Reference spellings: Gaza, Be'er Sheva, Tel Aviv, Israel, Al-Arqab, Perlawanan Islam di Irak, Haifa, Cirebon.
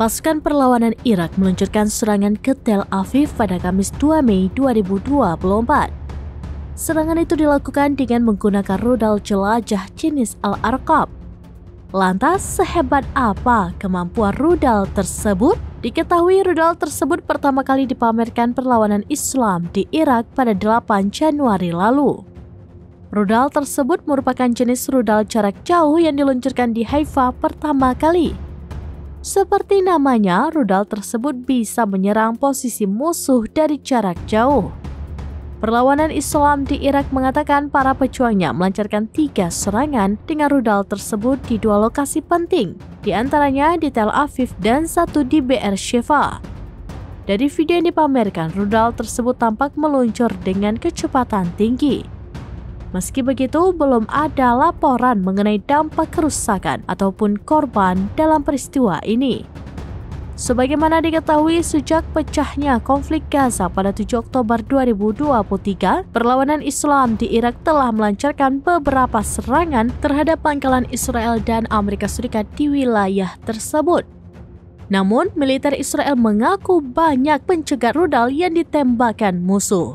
Pasukan perlawanan Irak meluncurkan serangan ke Tel Aviv pada Kamis 2 Mei 2024. Serangan itu dilakukan dengan menggunakan rudal jelajah jenis Al-Arqab. Lantas, sehebat apa kemampuan rudal tersebut? Diketahui rudal tersebut pertama kali dipamerkan perlawanan Islam di Irak pada 8 Januari lalu. Rudal tersebut merupakan jenis rudal jarak jauh yang diluncurkan di Haifa pertama kali. Seperti namanya, rudal tersebut bisa menyerang posisi musuh dari jarak jauh. Perlawanan Islam di Irak mengatakan para pejuangnya melancarkan 3 serangan dengan rudal tersebut di 2 lokasi penting, di antaranya di Tel Aviv dan 1 di Be'er Sheva. Dari video yang dipamerkan, rudal tersebut tampak meluncur dengan kecepatan tinggi. Meski begitu, belum ada laporan mengenai dampak kerusakan ataupun korban dalam peristiwa ini. Sebagaimana diketahui sejak pecahnya konflik Gaza pada 7 Oktober 2023, perlawanan Islam di Irak telah melancarkan beberapa serangan terhadap pangkalan Israel dan Amerika Serikat di wilayah tersebut. Namun, militer Israel mengaku banyak pencegat rudal yang ditembakkan musuh.